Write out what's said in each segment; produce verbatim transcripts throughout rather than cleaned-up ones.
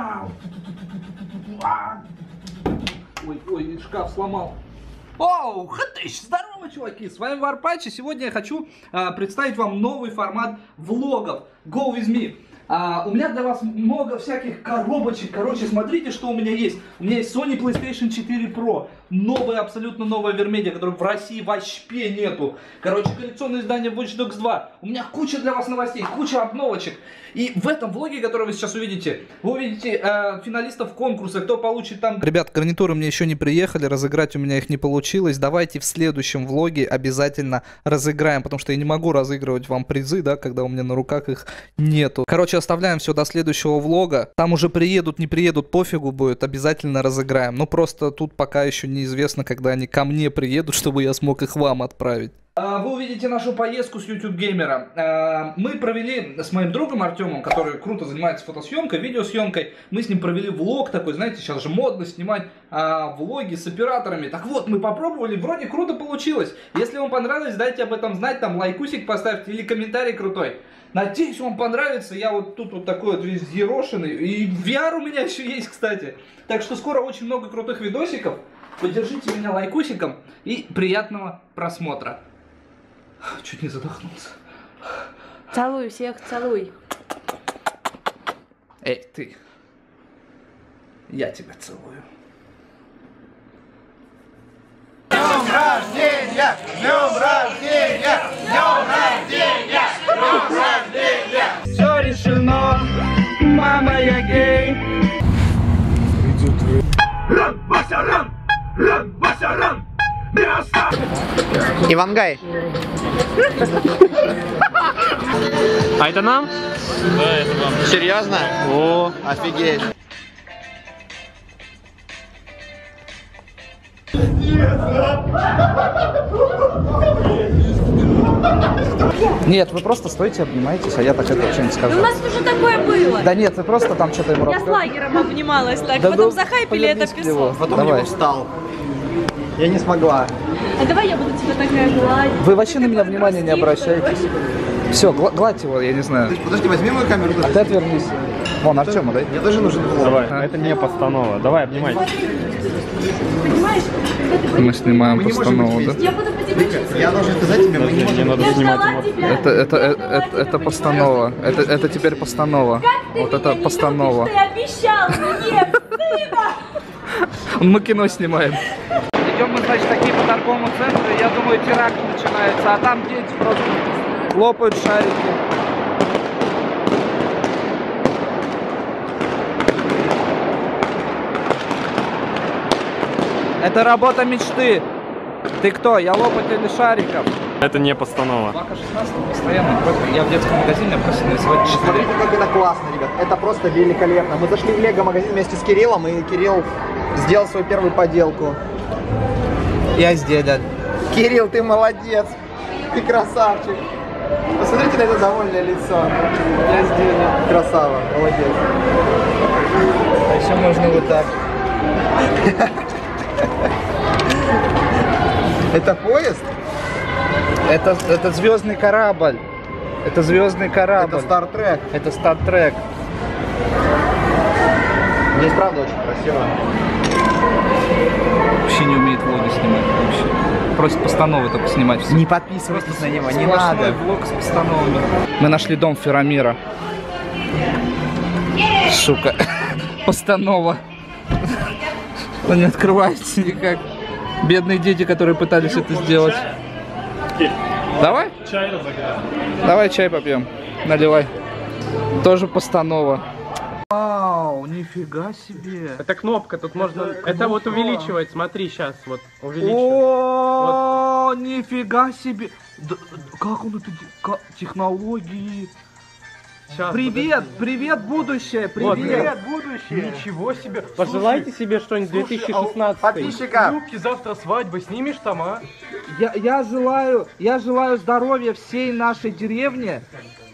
Ой, ой, шкаф сломал. Оу, хатыш, здорово, чуваки, с вами Варпатч, и сегодня я хочу а, представить вам новый формат влогов Go With Me. а, У меня для вас много всяких коробочек, короче, смотрите, что у меня есть. У меня есть Sony PlayStation четыре Pro, новая, абсолютно новая вермедия, которой в России вообще нету. Короче, коллекционное издание Watch Dogs два. У меня куча для вас новостей, куча обновочек. И в этом влоге, который вы сейчас увидите, вы увидите э, финалистов конкурса, кто получит там... Ребят, гарнитуры мне еще не приехали, разыграть у меня их не получилось. Давайте в следующем влоге обязательно разыграем, потому что я не могу разыгрывать вам призы, да, когда у меня на руках их нету. Короче, оставляем все до следующего влога. Там уже приедут, не приедут, пофигу будет, обязательно разыграем. Но просто тут пока еще не... неизвестно, когда они ко мне приедут, чтобы я смог их вам отправить. Вы увидите нашу поездку с YouTube Gaming. Мы провели с моим другом Артемом, который круто занимается фотосъемкой, видеосъемкой. Мы с ним провели влог такой, знаете, сейчас же модно снимать влоги с операторами. Так вот, мы попробовали, вроде круто получилось. Если вам понравилось, дайте об этом знать, там лайкусик поставьте или комментарий крутой. Надеюсь, вам понравится. Я вот тут вот такой вот весь ерошенный. И ви ар у меня еще есть, кстати. Так что скоро очень много крутых видосиков. Поддержите меня лайкусиком и приятного просмотра. Чуть не задохнулся. Целуй всех, целуй. Эй, ты. Я тебя целую. Днем рождения! Днем рождения! Днем рождения! Днем рождения! Все решено. Мама, я гей. Ран, Вася, ран! Ран, Вася, ран! Ивангай. А это нам? Да, это нам. Серьезно? О, офигеть. Нет, вы просто стоите, обнимаетесь, а я так это что-нибудь скажу. У нас уже такое было. Да нет, вы просто там что-то ему рассказывали. Я с лагером обнималась так, да потом захайпили это песо. Потом давай. Не встал. Я не смогла. А давай я буду тебя такая гладить. Вы вообще на меня внимания не обращаете. Все, гладь его, я не знаю. Подожди, возьми мою камеру. А ты отвернись. Вон, Артема, дай. Мне тоже нужен блог. Давай, это не постанова. Давай, обнимай. Понимаешь? Мы снимаем постанову, да? Я буду по тебе чувствовать. Я должен сказать тебе, мы не надо снимать. Это, это, это, это постанова. Это, это теперь постанова. Вот это постанова. Ты обещал мне, мы кино снимаем. Идем мы, значит, такие по торговому центру, я думаю, теракт начинается, а там дети просто лопают шарики. Это работа мечты. Ты кто? Я лопатель шариков. Это не постанова. два ка шестнадцать постоянно. Я в детском магазине просил нарисовать четыре. Смотрите, как это классно, ребят. Это просто великолепно. Мы зашли в лего-магазин вместе с Кириллом, и Кирилл сделал свою первую поделку. Я здесь, да. Кирилл, ты молодец. Ты красавчик. Посмотрите на это довольное лицо. Я здесь, да. Красава, молодец. А еще можно вот так. Это поезд? Это, это звездный корабль. Это звездный корабль. Это Стартрек. Это Стартрек. Здесь правда очень красиво. Вообще не умеет влоги снимать вообще. Просит постановы только снимать. Все. Не подписывайтесь просто на него, не надо. Влог с постановами. Мы нашли дом Феромира. Сука. Постанова. Он не открывается никак. Бедные дети, которые пытались это сделать. Давай? Чай разогрел. Давай чай попьем. Наливай. Тоже постанова. Вау, нифига себе. Это кнопка, тут можно... Это вот увеличивать, смотри, сейчас вот. О, нифига себе. Как он это... Технологии... Сейчас, привет, подожди. Привет, будущее, привет, привет, будущее. Ничего себе. Пожелайте слушай, себе что-нибудь две тысячи шестнадцатый. Подписчика. Юбки, завтра свадьба, снимешь там, а? Я, я, желаю, я желаю здоровья всей нашей деревне.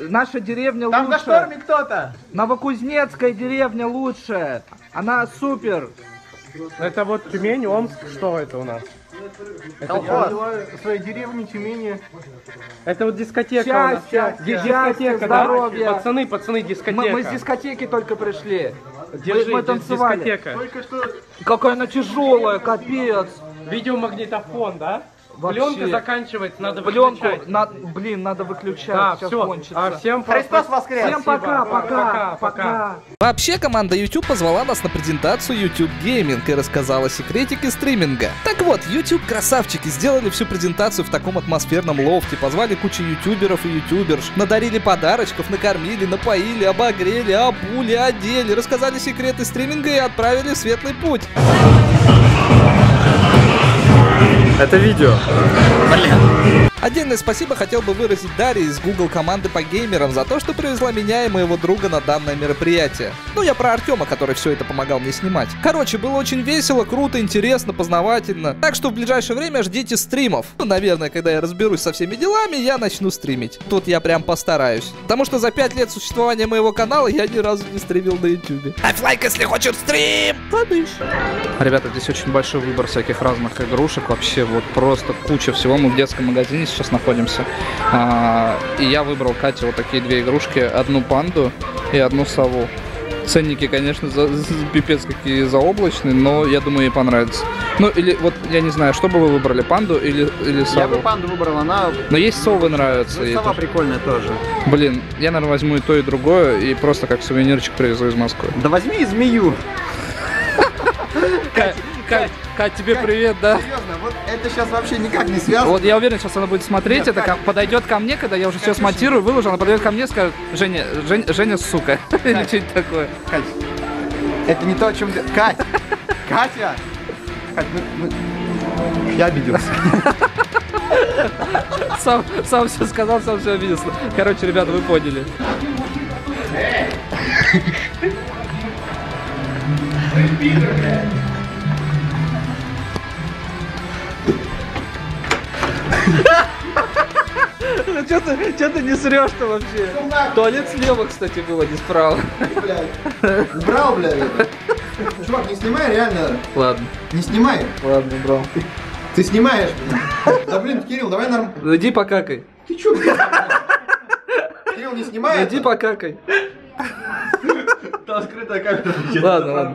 Наша деревня там лучше. Там на шторме кто-то. Новокузнецкая деревня лучше. Она супер. Это вот Тюмень, Омск, что это у нас? Колхоз. В своей деревне Тюмени. Это вот дискотека. Счастья, дискотека, здоровья. Да? Пацаны, пацаны, дискотека. Мы, мы с дискотеки только пришли. Держи, мы, мы танцевали. Дискотека. Только что... Какая она тяжелая, капец. Видеомагнитофон, да? Вообще. Пленка заканчивается, надо Пленку, выключать. На, блин, надо выключать, а, сейчас все. Кончится. А, всем Христос воскрес! Всем пока, пока, пока, пока! Вообще, команда YouTube позвала нас на презентацию YouTube Gaming и рассказала секретики стриминга. Так вот, YouTube красавчики сделали всю презентацию в таком атмосферном лофте, позвали кучу ютуберов и ютуберш, надарили подарочков, накормили, напоили, обогрели, обули, одели, рассказали секреты стриминга и отправили в светлый путь. Это видео. Блин. Отдельное спасибо хотел бы выразить Дарье из Google команды по геймерам за то, что привезла меня и моего друга на данное мероприятие. Ну, я про Артема, который все это помогал мне снимать. Короче, было очень весело, круто, интересно, познавательно. Так что в ближайшее время ждите стримов. Ну, наверное, когда я разберусь со всеми делами, я начну стримить. Тут я прям постараюсь. Потому что за пять лет существования моего канала я ни разу не стримил на YouTube. Ставь лайк, если хочешь стрим! Подыш. Ребята, здесь очень большой выбор всяких разных игрушек. Вообще, вот просто куча всего. Мы в детском магазине сейчас находимся. А, и я выбрал Кате вот такие две игрушки. Одну панду и одну сову. Ценники, конечно, за, за, пипец какие заоблачные, но я думаю, ей понравится. Ну, или вот, я не знаю, что бы вы выбрали, панду или, или сову? Я бы панду выбрал, она... Но есть совы нравятся. Ну, сова тоже прикольная тоже. Блин, я, наверное, возьму и то, и другое, и просто как сувенирчик привезу из Москвы. Да возьми и змею! Кать, Кать, Кать, тебе привет, да? Серьезно, вот это сейчас вообще никак не связано. Вот я уверен, сейчас она будет смотреть, это подойдет ко мне, когда я уже все смонтирую, выложу, она подойдет ко мне и скажет: Женя, Женя, сука, или что-нибудь такое. Кать, это не то, о чем... Кать, Катя, Кать, я обиделся. Сам, сам все сказал, сам все обиделся. Короче, ребята, вы поняли. Ну что ты, что ты не срешь-то вообще? Туалет слева, кстати, было, не справа. Брал, блядь. Чувак, не снимай, реально. Ладно. Не снимай. Ладно, брал. Ты снимаешь, блядь. Да блин, Кирилл, давай норм. Иди покакай. Ты че, блядь? Кирилл, не снимай. Иди покакай. Там скрытая камера. Ладно, ладно.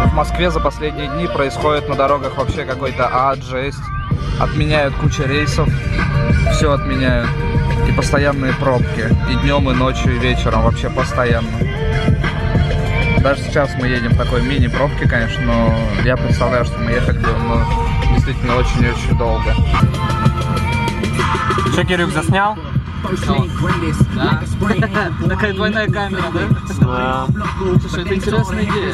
В Москве за последние дни происходит на дорогах вообще какой-то ад, жесть. Отменяют кучу рейсов, все отменяют. И постоянные пробки. И днем, и ночью, и вечером. Вообще постоянно. Даже сейчас мы едем в такой мини-пробке, конечно, но я представляю, что мы ехали бы, ну, действительно очень-очень долго. Че, Кирюк, заснял? Такая двойная камера, да? Слушай, это интересная идея.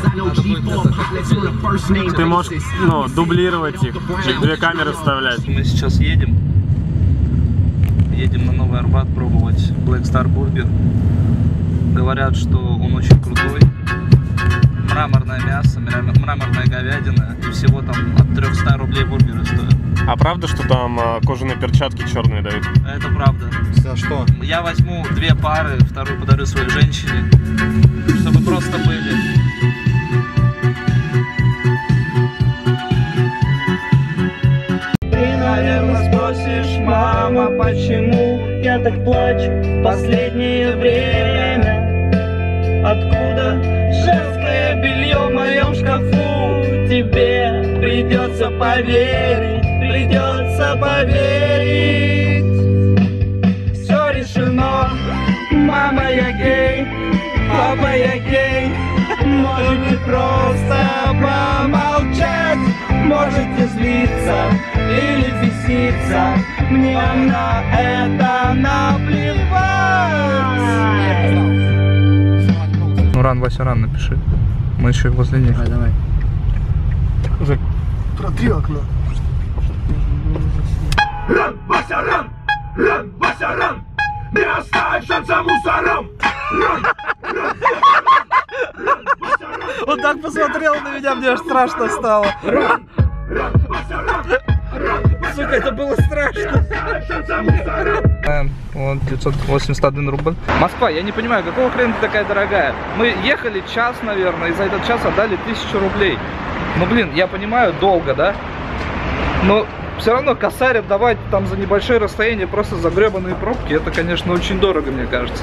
Ты можешь, ну, дублировать их, две камеры вставлять. Мы сейчас едем. Едем на Новый Арбат пробовать Black Star Burger. Говорят, что он очень крутой. Мраморное мясо, мраморная говядина. И всего там от трёхсот рублей бургеры стоят. А правда, что там кожаные перчатки черные дают? Это правда. За что? Я возьму две пары, вторую подарю своей женщине, чтобы просто были. Ты, наверное, спросишь, мама, почему я так плачу в последнее время? Откуда женское белье в моем шкафу? Тебе придется поверить. Придется поверить. Все решено. Мама, я гей. Папа, я гей. Можете просто помолчать. Можете злиться или беситься. Мне на это наплевать. Нуран, Вася, Ран, напиши. Мы еще возле них. Давай, давай. За... Протри окно. Ран, Вася, ран! Ран, Вася, ран! Не оставь шанса мусорам! Ран! Ран, Вася, ран! Ран, Вася, ран! он так посмотрел на меня, мне аж страшно стало. Сука, это было страшно. Вон, пятьсот восемьдесят один рубль. Москва, я не понимаю, какого хрена ты такая дорогая? Мы ехали час, наверное, и за этот час отдали тысячу рублей. Ну, блин, я понимаю, долго, да? Но все равно косарь отдавать там за небольшое расстояние, просто за гребаные пробки, это, конечно, очень дорого, мне кажется.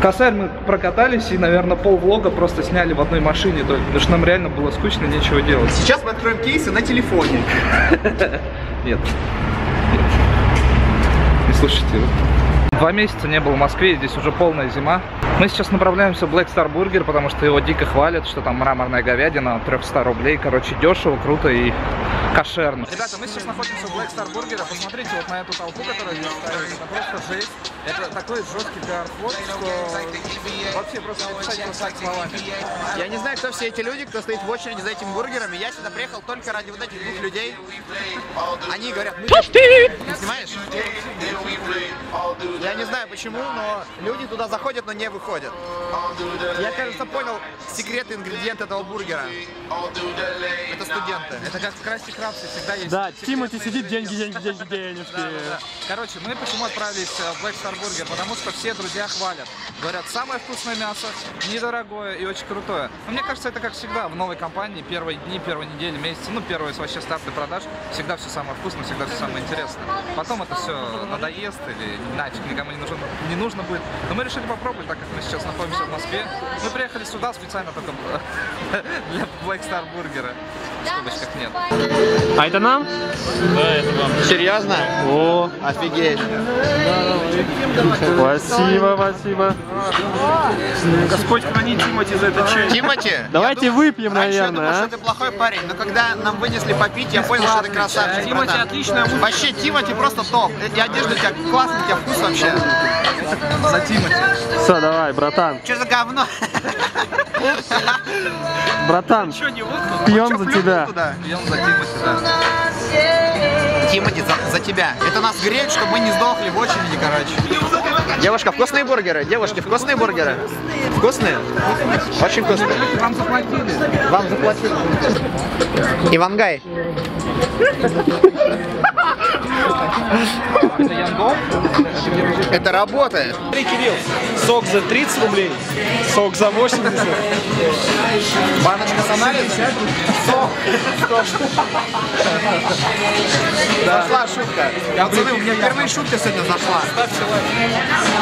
Косарь мы прокатались и, наверное, пол влога просто сняли в одной машине только, потому что нам реально было скучно, нечего делать. Сейчас мы откроем кейсы на телефоне. Нет. Не слушайте его. Два месяца не был в Москве, здесь уже полная зима. Мы сейчас направляемся в Black Star Burger, потому что его дико хвалят, что там мраморная говядина, триста рублей, короче, дешево, круто и кошерно. Ребята, мы сейчас находимся в Black Star Burger, посмотрите вот на эту толпу, которая здесь ставится, это просто жесть. Это такой жесткий пиар-форд, что вообще просто написать его так словами. Я не знаю, кто все эти люди, кто стоит в очереди за этим бургером, и я сюда приехал только ради вот этих двух людей. Они говорят, мы... Снимаешь? Я не знаю почему, но люди туда заходят, но не выходят. Я, кажется, понял секрет ингредиента этого бургера. Это студенты. Это как в Красти Крабсе всегда есть. Да, Тимати сидит, деньги, деньги, деньги, денежки. Да, да, да. Короче, мы почему отправились в Black Star Burger? Потому что все друзья хвалят. Говорят, самое вкусное мясо, недорогое и очень крутое. Но мне кажется, это как всегда в новой компании. Первые дни, первые недели, месяцы, ну первые вообще старты продаж. Всегда все самое вкусное, всегда все самое интересное. Потом это все надоест или иначе. Никому не нужно, не нужно будет. Но мы решили попробовать, так как мы сейчас находимся в Москве. Мы приехали сюда специально только для Black Star Burger. Скобочках нет. А это нам? Да, это вам. Серьезно? О, офигеть. Спасибо, спасибо. Господь храни Тимати за это честь. Тимати? Давайте выпьем, наверное. Я думал, что ты плохой парень, но когда нам вынесли попить, я понял, что ты красавчик. Тимати отличная музыка. Вообще, Тимати просто топ. И одежда у тебя классная, у тебя вкус вообще. За Тимати. Все, давай, братан. Че за говно? Братан, пьем за тебя. Пьем за Тимати, да. Тимати, за тебя. Это нас греет, чтобы мы не сдохли в очереди, короче. Девушка, вкусные бургеры? Девушки, вкусные бургеры? Вкусные? Очень вкусные. Вам заплатили. Вам заплатили. Ивангай. Это работает. Смотри, Кирилл, сок за тридцать рублей, сок за восемьдесят. Баночка с анализом. Сок. Зашла шутка. Пацаны, у меня впервые шутка сегодня зашла. Ставьте лайки. Спасибо.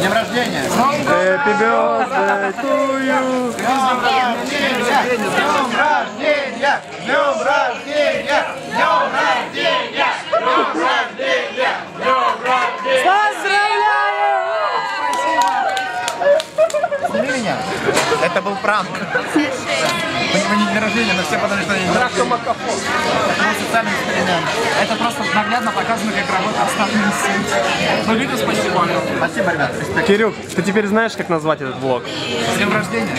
Днем рождения. Happy birthday to you. С днем рождения. Днем рождения. Днем рождения. Днем рождения. Днем рождения. Днем рождения. Поздравляю! Спасибо. Смотри меня. Это был пранк. Мы не день рождения, но все подумали, что они день рождения. Это просто наглядно показано, как работает основные сети. Ну, виду спасибо. Спасибо, ребят. Респект. Кирюк, ты теперь знаешь, как назвать этот влог? С днем рождения.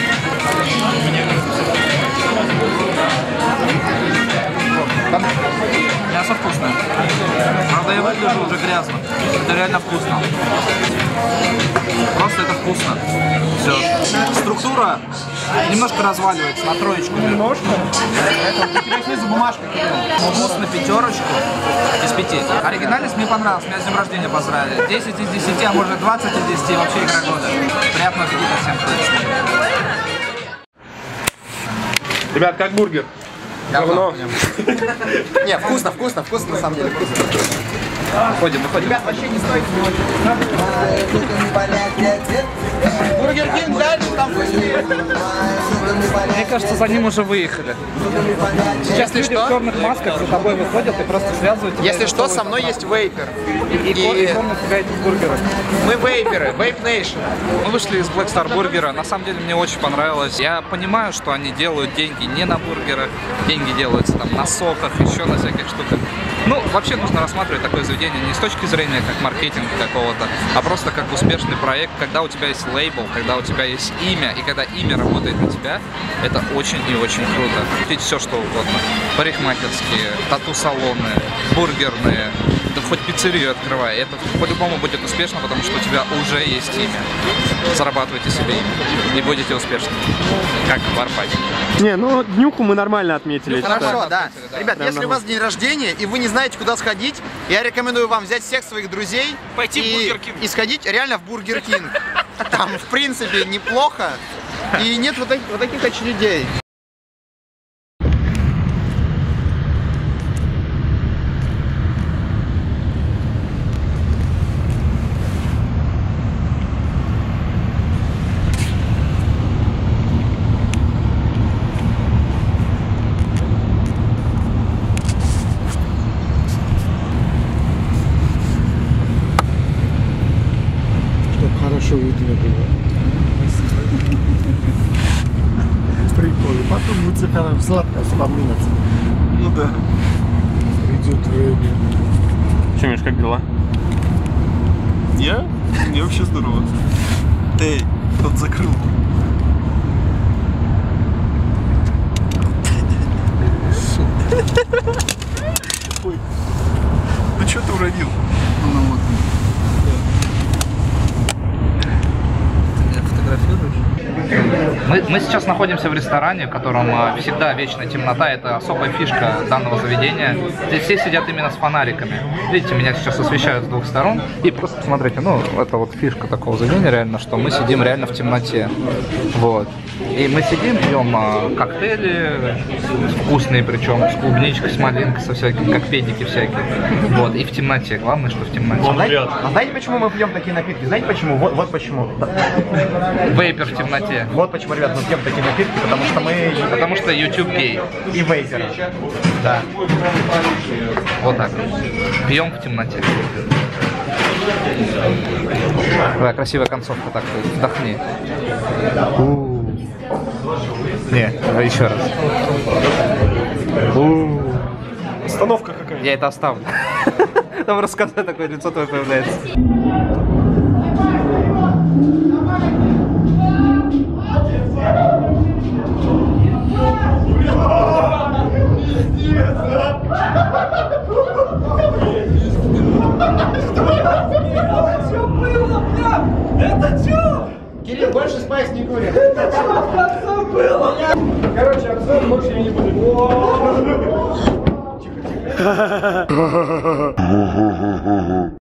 Мясо вкусное. Правда, я выгляжу уже грязно. Это реально вкусно. Просто это вкусно. Все. Структура немножко разваливается на троечку. Немножко? Перехни за бумажкой. Вкус на пятерочку из пяти. Оригинальность мне понравилась. Меня с днем рождения поздравили. десять из десяти, а может двадцать из десяти. Вообще игра года. Приятного аппетита всем. Ребят, как бургер? Давно. Не, вкусно, вкусно, вкусно на самом деле. Вкусно. Ходим, выходим. Ребят, вообще не стойте. Бургер-Кинг дальше, там быстрее. Мне кажется, за ним уже выехали. Сейчас люди что? В черных масках за тобой выходят и просто связывают. Если что, со мной есть вейпер. И, и... и комната какая-то бургера. Мы вейперы, вейп нейшн. Мы вышли из Black Star Burger. На самом деле мне очень понравилось. Я понимаю, что они делают деньги не на бургерах. Деньги делаются там на соках, еще на всяких штуках. Ну, вообще нужно рассматривать такое заведение не с точки зрения как маркетинга какого-то, а просто как успешный проект, когда у тебя есть лейбл, когда у тебя есть имя, и когда имя работает на тебя, это очень и очень круто. Купить все, что угодно. Парикмахерские, тату-салоны, бургерные, да хоть пиццерию открывай. Это по-любому будет успешно, потому что у тебя уже есть имя. Зарабатывайте себе имя и будете успешны. Как Варпатч. Не, ну днюху мы нормально отметили. Хорошо, да. да. Ребят, да, если нормально. У вас день рождения и вы не знаете, куда сходить, я рекомендую вам взять всех своих друзей пойти и, и сходить реально в Бургер-Кинг. Там, в принципе, неплохо. И нет вот таких, вот таких очередей. Прикольно. Потом будет заказать сладко вспоминаться. Ну да. Придет время. Че, Миш, как дела? Я? Мне вообще здорово. Эй, кто-то закрыл. Ой. Ну что ты уронил? Ну вот. Мы, мы сейчас находимся в ресторане, в котором всегда вечная темнота. Это особая фишка данного заведения. Здесь все сидят именно с фонариками. Видите, меня сейчас освещают с двух сторон. И просто посмотрите, ну, это вот фишка такого заведения реально, что мы сидим реально в темноте. Вот. И мы сидим, пьем коктейли, вкусные причем, с клубничкой, с малинкой, со всякими, как педики всякие. Вот. И в темноте. Главное, что в темноте. А знаете, а знаете, почему мы пьем такие напитки? Знаете, почему? Вот, вот почему. Вейпер в темноте. Вот почему, ребят, мы пьем такие напитки, потому что мы... Потому что YouTube гей. И вейпер. Да. Вот так. Пьем в темноте. Да, красивая концовка так. Вдохни. У-у-у. Не, еще раз. У-у-у. Остановка какая-то. Я это оставлю. Там рассказывай, такое лицо твое появляется. Это чё? Кирилл, больше спайс не курит. Это чё в конце было? Короче, обзор больше я не буду. Тихо, тихо.